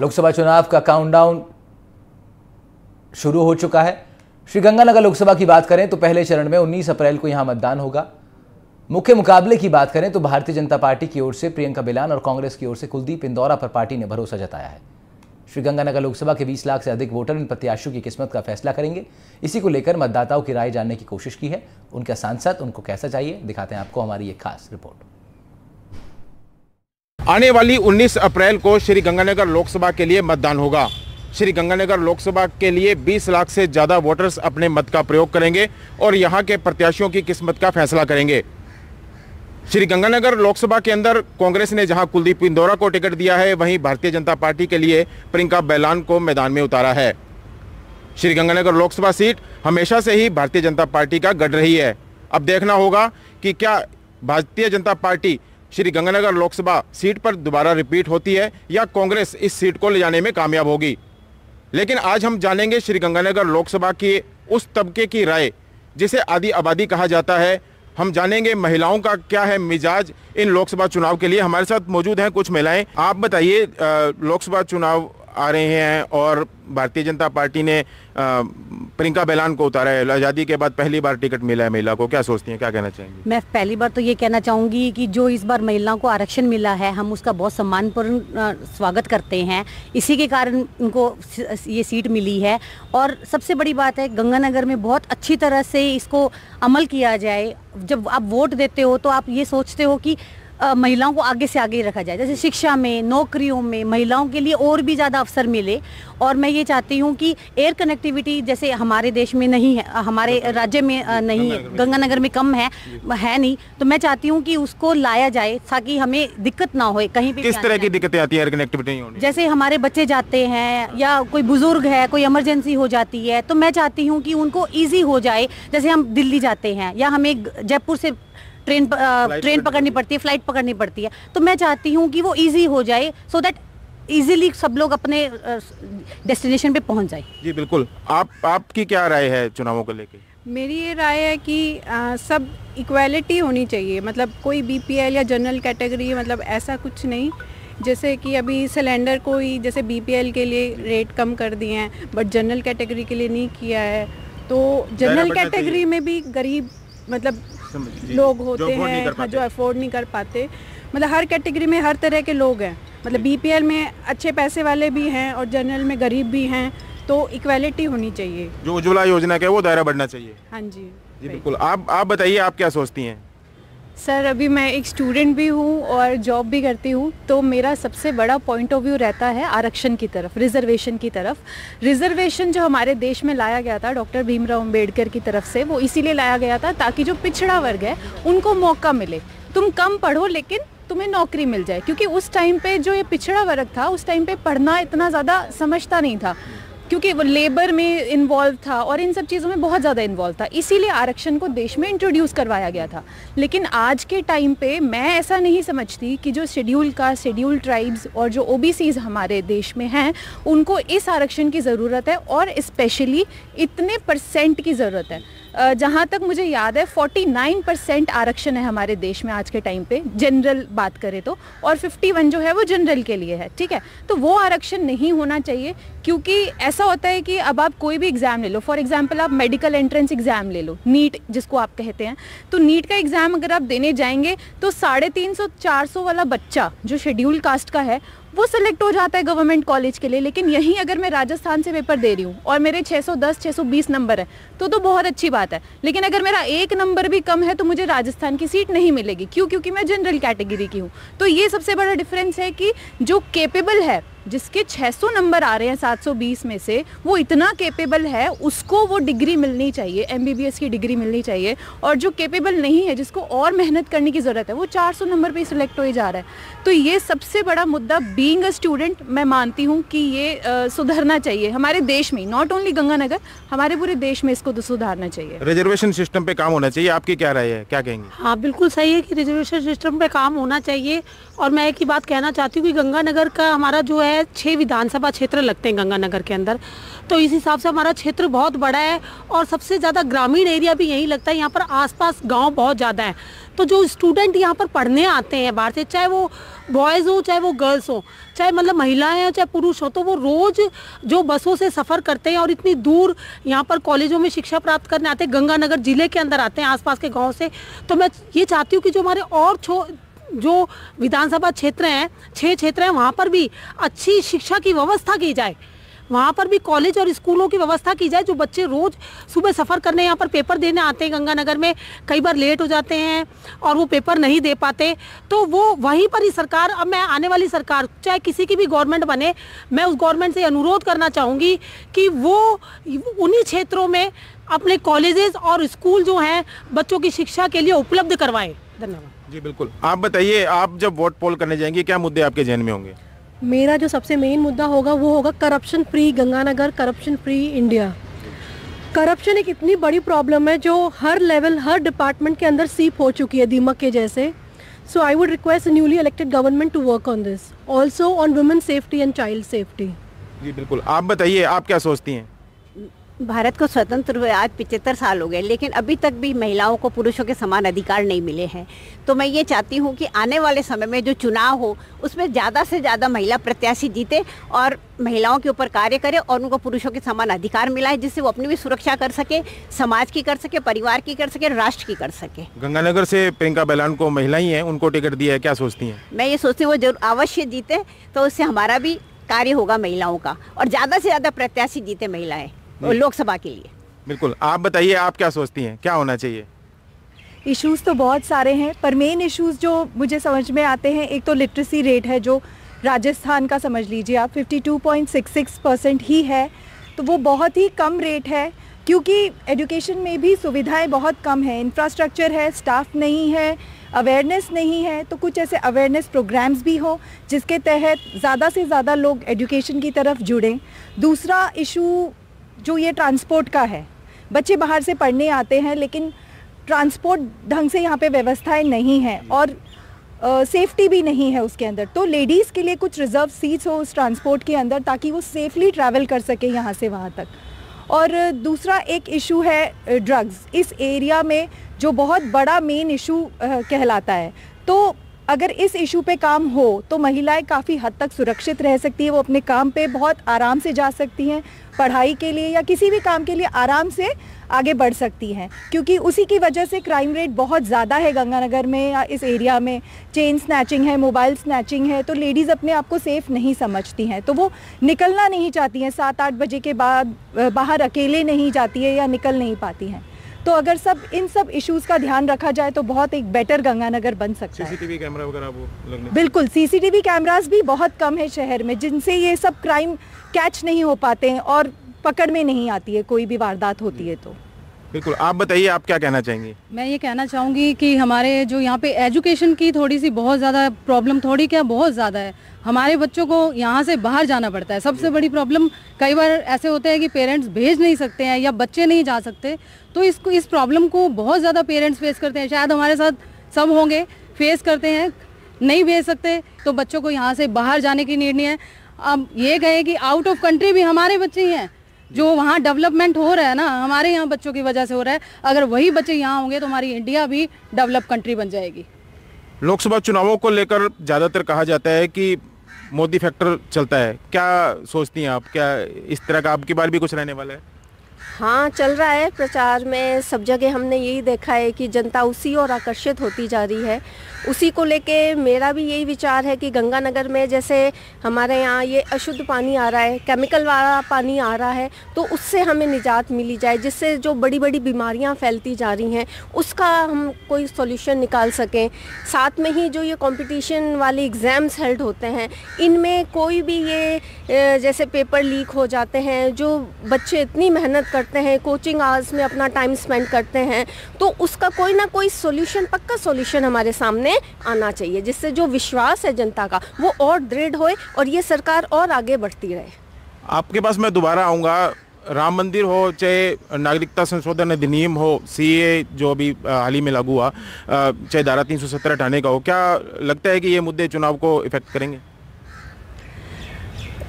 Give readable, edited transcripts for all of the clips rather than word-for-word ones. लोकसभा चुनाव का काउंटडाउन शुरू हो चुका है। श्रीगंगानगर लोकसभा की बात करें तो पहले चरण में 19 अप्रैल को यहां मतदान होगा। मुख्य मुकाबले की बात करें तो भारतीय जनता पार्टी की ओर से प्रियंका बेलान और कांग्रेस की ओर से कुलदीप इंदोरा पर पार्टी ने भरोसा जताया है। श्रीगंगानगर लोकसभा के 20 लाख से अधिक वोटर इन प्रत्याशियों की किस्मत का फैसला करेंगे। इसी को लेकर मतदाताओं की राय जानने की कोशिश की है। उनका सांसद उनको कैसा चाहिए, दिखाते हैं आपको हमारी ये खास रिपोर्ट। आने वाली 19 अप्रैल को श्रीगंगानगर लोकसभा के लिए मतदान होगा। श्रीगंगानगर लोकसभा के लिए 20 लाख से ज़्यादा वोटर्स अपने मत का प्रयोग करेंगे और यहाँ के प्रत्याशियों की किस्मत का फैसला करेंगे। श्रीगंगानगर लोकसभा के अंदर कांग्रेस ने जहाँ कुलदीप इंदोरा को टिकट दिया है, वहीं भारतीय जनता पार्टी के लिए प्रियंका बेलान को मैदान में उतारा है। श्रीगंगानगर लोकसभा सीट हमेशा से ही भारतीय जनता पार्टी का गढ़ रही है। अब देखना होगा कि क्या भारतीय जनता पार्टी श्रीगंगानगर लोकसभा सीट पर दोबारा रिपीट होती है या कांग्रेस इस सीट को ले जाने में कामयाब होगी। लेकिन आज हम जानेंगे श्रीगंगानगर लोकसभा के उस तबके की राय जिसे आधी आबादी कहा जाता है। हम जानेंगे महिलाओं का क्या है मिजाज इन लोकसभा चुनाव के लिए। हमारे साथ मौजूद हैं कुछ महिलाएं। आप बताइए, लोकसभा चुनाव आ रहे हैं और भारतीय जनता पार्टी ने प्रियंका बेलान को उतारा है। आज़ादी के बाद पहली बार टिकट मिला है महिला को, क्या सोचती हैं, क्या कहना चाहेंगी? मैं पहली बार तो ये कहना चाहूँगी कि जो इस बार महिला को आरक्षण मिला है, हम उसका बहुत सम्मानपूर्ण स्वागत करते हैं। इसी के कारण उनको ये सीट मिली है। और सबसे बड़ी बात है, गंगानगर में बहुत अच्छी तरह से इसको अमल किया जाए। जब आप वोट देते हो तो आप ये सोचते हो कि महिलाओं को आगे से आगे रखा जाए, जैसे शिक्षा में, नौकरियों में महिलाओं के लिए और भी ज़्यादा अवसर मिले। और मैं ये चाहती हूँ कि एयर कनेक्टिविटी जैसे हमारे देश में नहीं है, हमारे राज्य में नहीं है, गंगानगर में कम है नहीं, तो मैं चाहती हूँ कि उसको लाया जाए ताकि हमें दिक्कत ना हो। कहीं भी किस तरह की दिक्कतें आती है एयर कनेक्टिविटी होने, जैसे हमारे बच्चे जाते हैं या कोई बुजुर्ग है, कोई इमरजेंसी हो जाती है, तो मैं चाहती हूँ कि उनको ईजी हो जाए। जैसे हम दिल्ली जाते हैं या हमें जयपुर से ट्रेन पकड़नी पड़ती है, फ्लाइट पकड़नी पड़ती है, तो मैं चाहती हूँ कि वो इजी हो जाए, सो दैट इजीली सब लोग अपने डेस्टिनेशन पे पहुँच जाए। जी बिल्कुल। आपकी क्या राय है चुनावों को लेके? मेरी ये राय है कि सब इक्वालिटी होनी चाहिए, मतलब कोई बीपीएल या जनरल कैटेगरी, मतलब ऐसा कुछ नहीं। जैसे कि अभी सिलेंडर को ही जैसे बीपीएल के लिए रेट कम कर दिए हैं, बट जनरल कैटेगरी के लिए नहीं किया है। तो जनरल कैटेगरी में भी गरीब मतलब लोग होते हैं जो अफोर्ड नहीं कर पाते, मतलब हर कैटेगरी में हर तरह के लोग हैं, मतलब बीपीएल में अच्छे पैसे वाले भी हैं और जनरल में गरीब भी हैं, तो इक्वालिटी होनी चाहिए। जो उज्ज्वला योजना का वो दायरा बढ़ना चाहिए। हाँ जी, जी बिल्कुल। आप बताइए, आप क्या सोचती हैं? सर, अभी मैं एक स्टूडेंट भी हूँ और जॉब भी करती हूँ, तो मेरा सबसे बड़ा पॉइंट ऑफ व्यू रहता है आरक्षण की तरफ, रिजर्वेशन की तरफ। रिजर्वेशन जो हमारे देश में लाया गया था डॉक्टर भीमराव अंबेडकर की तरफ से, वो इसीलिए लाया गया था ताकि जो पिछड़ा वर्ग है उनको मौका मिले। तुम कम पढ़ो लेकिन तुम्हें नौकरी मिल जाए, क्योंकि उस टाइम पर जो ये पिछड़ा वर्ग था उस टाइम पर पढ़ना इतना ज़्यादा समझता नहीं था, क्योंकि वो लेबर में इन्वॉल्व था और इन सब चीज़ों में बहुत ज़्यादा इन्वॉल्व था, इसीलिए आरक्षण को देश में इंट्रोड्यूस करवाया गया था। लेकिन आज के टाइम पे मैं ऐसा नहीं समझती कि जो शेड्यूल कास्ट, शेड्यूल ट्राइब्स और जो ओबीसीज हमारे देश में हैं, उनको इस आरक्षण की ज़रूरत है और स्पेशली इतने परसेंट की ज़रूरत है। जहाँ तक मुझे याद है 49% आरक्षण है हमारे देश में आज के टाइम पे, जनरल बात करें तो, और 51 जो है वो जनरल के लिए है, ठीक है। तो वो आरक्षण नहीं होना चाहिए, क्योंकि ऐसा होता है कि अब आप कोई भी एग्ज़ाम ले लो, फॉर एग्जांपल आप मेडिकल एंट्रेंस एग्ज़ाम ले लो, नीट जिसको आप कहते हैं, तो नीट का एग्ज़ाम अगर आप देने जाएंगे तो 350-400 वाला बच्चा जो शेड्यूल कास्ट का है वो सिलेक्ट हो जाता है गवर्नमेंट कॉलेज के लिए। लेकिन यहीं अगर मैं राजस्थान से पेपर दे रही हूँ और मेरे 610-620 नंबर है तो बहुत अच्छी बात है, लेकिन अगर मेरा 1 नंबर भी कम है तो मुझे राजस्थान की सीट नहीं मिलेगी। क्यों? क्योंकि मैं जनरल कैटेगरी की हूँ। तो ये सबसे बड़ा डिफरेंस है कि जो केपेबल है, जिसके 600 नंबर आ रहे हैं 720 में से, वो इतना केपेबल है, उसको वो डिग्री मिलनी चाहिए, MBBS की डिग्री मिलनी चाहिए। और जो केपेबल नहीं है, जिसको और मेहनत करने की ज़रूरत है, वो 400 नंबर पे सिलेक्ट हो जा रहा है। तो ये सबसे बड़ा मुद्दा, बीइंग अ स्टूडेंट मैं मानती हूँ कि ये सुधरना चाहिए हमारे देश में, नॉट ओनली गंगानगर, हमारे पूरे देश में इसको सुधारना चाहिए। रिजर्वेशन सिस्टम पर काम होना चाहिए। आपकी क्या राय है, क्या कहेंगे? हाँ बिल्कुल सही है कि रिजर्वेशन सिस्टम पर काम होना चाहिए। और मैं एक ही बात कहना चाहती हूँ कि गंगानगर का हमारा जो है है, 6 विधानसभा क्षेत्र लगते हैं गंगानगर के अंदर, तो इस हिसाब से हमारा क्षेत्र बहुत बड़ा है और सबसे ज़्यादा ग्रामीण एरिया भी यहीं लगता है। यहाँ पर आसपास गांव बहुत ज़्यादा है, तो जो स्टूडेंट यहाँ पर पढ़ने आते हैं बाहर से, चाहे वो बॉयज़ हो चाहे वो गर्ल्स हो, चाहे मतलब महिलाएं हो चाहे पुरुष हो, तो वो रोज़ जो बसों से सफ़र करते हैं और इतनी दूर यहाँ पर कॉलेजों में शिक्षा प्राप्त करने आते हैं, गंगानगर ज़िले के अंदर आते हैं आसपास के गाँव से। तो मैं ये चाहती हूँ कि जो हमारे और जो विधानसभा क्षेत्र हैं, 6 क्षेत्र हैं, वहाँ पर भी अच्छी शिक्षा की व्यवस्था की जाए, वहाँ पर भी कॉलेज और स्कूलों की व्यवस्था की जाए। जो बच्चे रोज़ सुबह सफ़र करने यहाँ पर पेपर देने आते हैं गंगानगर में, कई बार लेट हो जाते हैं और वो पेपर नहीं दे पाते, तो वो वहीं पर ही सरकार, अब मैं आने वाली सरकार चाहे किसी की भी गवर्नमेंट बने, मैं उस गवर्नमेंट से अनुरोध करना चाहूँगी कि वो उन्हीं क्षेत्रों में अपने कॉलेजेस और स्कूल जो हैं बच्चों की शिक्षा के लिए उपलब्ध करवाएँ। धन्यवाद। जी बिल्कुल, आप बताइए, आप जब वोट पोल करने जाएंगे क्या मुद्दे आपके जहन में होंगे? मेरा जो सबसे मेन मुद्दा होगा वो होगा corruption free Ganganagar, corruption free India. Corruption एक इतनी बड़ी प्रॉब्लम है जो हर लेवल, हर डिपार्टमेंट के अंदर सीप हो चुकी है दीमक के जैसे। So I would request newly elected government to work on this, also on women safety and child safety. जी बिल्कुल, आप बताइए, आप क्या सोचती हैं? भारत को स्वतंत्र हुए आज 75 साल हो गए, लेकिन अभी तक भी महिलाओं को पुरुषों के समान अधिकार नहीं मिले हैं। तो मैं ये चाहती हूँ कि आने वाले समय में जो चुनाव हो उसमें ज़्यादा से ज़्यादा महिला प्रत्याशी जीते और महिलाओं के ऊपर कार्य करे और उनको पुरुषों के समान अधिकार मिला है, जिससे वो अपनी भी सुरक्षा कर सके, समाज की कर सके, परिवार की कर सके, राष्ट्र की कर सके। गंगानगर से प्रियंका बेलान को महिला ही हैं, उनको टिकट दिया है, क्या सोचती हैं? मैं ये सोचती हूँ वो जरूर अवश्य जीते, तो उससे हमारा भी कार्य होगा महिलाओं का, और ज़्यादा से ज़्यादा प्रत्याशी जीते महिलाएँ लोकसभा के लिए। बिल्कुल, आप बताइए, आप क्या सोचती हैं, क्या होना चाहिए? इश्यूज तो बहुत सारे हैं, पर मेन इश्यूज जो मुझे समझ में आते हैं, एक तो लिटरेसी रेट है जो राजस्थान का समझ लीजिए आप 52.66% ही है, तो वो बहुत ही कम रेट है, क्योंकि एजुकेशन में भी सुविधाएं बहुत कम है, इंफ्रास्ट्रक्चर है, स्टाफ नहीं है, अवेयरनेस नहीं है। तो कुछ ऐसे अवेयरनेस प्रोग्राम्स भी हो जिसके तहत ज़्यादा से ज़्यादा लोग एजुकेशन की तरफ जुड़ें। दूसरा इशू जो ये ट्रांसपोर्ट का है, बच्चे बाहर से पढ़ने आते हैं लेकिन ट्रांसपोर्ट ढंग से यहाँ पे व्यवस्थाएं नहीं है और सेफ्टी भी नहीं है उसके अंदर, तो लेडीज़ के लिए कुछ रिजर्व सीट्स हो उस ट्रांसपोर्ट के अंदर ताकि वो सेफली ट्रैवल कर सके यहाँ से वहाँ तक। और दूसरा एक इशू है ड्रग्स, इस एरिया में जो बहुत बड़ा मेन इशू कहलाता है, तो अगर इस इशू पे काम हो तो महिलाएं काफ़ी हद तक सुरक्षित रह सकती है, वो अपने काम पे बहुत आराम से जा सकती हैं, पढ़ाई के लिए या किसी भी काम के लिए आराम से आगे बढ़ सकती हैं, क्योंकि उसी की वजह से क्राइम रेट बहुत ज़्यादा है गंगानगर में या इस एरिया में। चेन स्नैचिंग है, मोबाइल स्नैचिंग है, तो लेडीज़ अपने आप को सेफ़ नहीं समझती हैं, तो वो निकलना नहीं चाहती हैं, 7-8 बजे के बाद बाहर अकेले नहीं जाती है या निकल नहीं पाती हैं। तो अगर सब इन सब इश्यूज का ध्यान रखा जाए तो बहुत एक बेटर गंगानगर बन सकता है। सीसीटीवी कैमरा वगैरह वो लगने, बिल्कुल सीसीटीवी कैमरास भी बहुत कम है शहर में, जिनसे ये सब क्राइम कैच नहीं हो पाते हैं और पकड़ में नहीं आती है कोई भी वारदात होती है। तो बिल्कुल, आप बताइए, आप क्या कहना चाहेंगी? मैं ये कहना चाहूँगी कि हमारे जो यहाँ पे एजुकेशन की थोड़ी सी बहुत ज़्यादा प्रॉब्लम, थोड़ी क्या बहुत ज़्यादा है, हमारे बच्चों को यहाँ से बाहर जाना पड़ता है। सबसे बड़ी प्रॉब्लम, कई बार ऐसे होते हैं कि पेरेंट्स भेज नहीं सकते हैं या बच्चे नहीं जा सकते, तो इसको, इस प्रॉब्लम को बहुत ज़्यादा पेरेंट्स फेस करते हैं, शायद हमारे साथ सब होंगे, फेस करते हैं, नहीं भेज सकते तो बच्चों को यहाँ से बाहर जाने की नीड नहीं है। अब ये कहें कि आउट ऑफ कंट्री भी हमारे बच्चे ही हैं, जो वहाँ डेवलपमेंट हो रहा है ना हमारे यहाँ बच्चों की वजह से हो रहा है, अगर वही बच्चे यहाँ होंगे तो हमारी इंडिया भी डेवलप कंट्री बन जाएगी। लोकसभा चुनावों को लेकर ज़्यादातर कहा जाता है कि मोदी फैक्टर चलता है, क्या सोचती हैं आप, क्या इस तरह का आपकी बार भी कुछ रहने वाला है? हाँ, चल रहा है प्रचार में, सब जगह हमने यही देखा है कि जनता उसी और आकर्षित होती जा रही है। उसी को लेके मेरा भी यही विचार है कि गंगानगर में जैसे हमारे यहाँ ये अशुद्ध पानी आ रहा है, केमिकल वाला पानी आ रहा है, तो उससे हमें निजात मिली जाए, जिससे जो बड़ी बड़ी बीमारियाँ फैलती जा रही हैं उसका हम कोई सॉल्यूशन निकाल सकें। साथ में ही जो ये कॉम्पिटिशन वाले एग्ज़ाम्स हेल्ड होते हैं, इनमें कोई भी ये जैसे पेपर लीक हो जाते हैं, जो बच्चे इतनी मेहनत करते हैं, कोचिंग आवर्स में अपना टाइम स्पेंड करते हैं, तो उसका कोई ना कोई सॉल्यूशन, पक्का सॉल्यूशन हमारे सामने आना चाहिए, जिससे जो विश्वास है जनता का वो और दृढ़ होए और ये सरकार और आगे बढ़ती रहे। आपके पास मैं दोबारा आऊँगा, राम मंदिर हो चाहे नागरिकता संशोधन अधिनियम हो, सीए जो अभी हाल ही में लागू हुआ, चाहे धारा 370 हटाने का हो, क्या लगता है कि ये मुद्दे चुनाव को इफेक्ट करेंगे?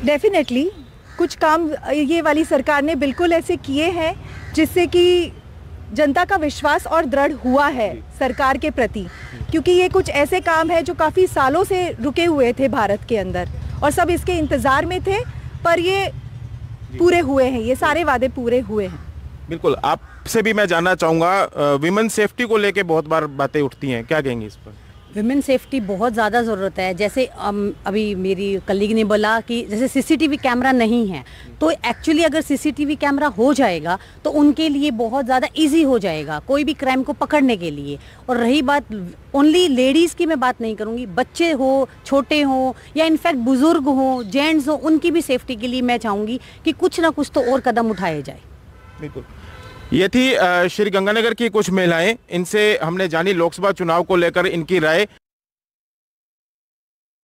डेफिनेटली कुछ काम ये वाली सरकार ने बिल्कुल ऐसे किए हैं जिससे कि जनता का विश्वास और दृढ़ हुआ है सरकार के प्रति, क्योंकि ये कुछ ऐसे काम है जो काफ़ी सालों से रुके हुए थे भारत के अंदर और सब इसके इंतज़ार में थे, पर ये पूरे हुए हैं, ये सारे वादे पूरे हुए हैं। बिल्कुल, आपसे भी मैं जानना चाहूँगा, विमेन सेफ्टी को लेके बहुत बार बातें उठती हैं, क्या कहेंगे इस पर? विमेन सेफ्टी बहुत ज़्यादा ज़रूरत है। जैसे अभी मेरी कलीग ने बोला कि जैसे सीसीटीवी कैमरा नहीं है, तो एक्चुअली अगर सीसीटीवी कैमरा हो जाएगा तो उनके लिए बहुत ज़्यादा इजी हो जाएगा कोई भी क्राइम को पकड़ने के लिए। और रही बात ओनली लेडीज़ की, मैं बात नहीं करूँगी, बच्चे हो, छोटे हो, या इनफैक्ट बुज़ुर्ग हो, जेंट्स हो, उनकी भी सेफ्टी के लिए मैं चाहूँगी कि कुछ ना कुछ तो और कदम उठाए जाए। बिल्कुल, ये थी श्रीगंगानगर की कुछ महिलाएं, इनसे हमने जानी लोकसभा चुनाव को लेकर इनकी राय।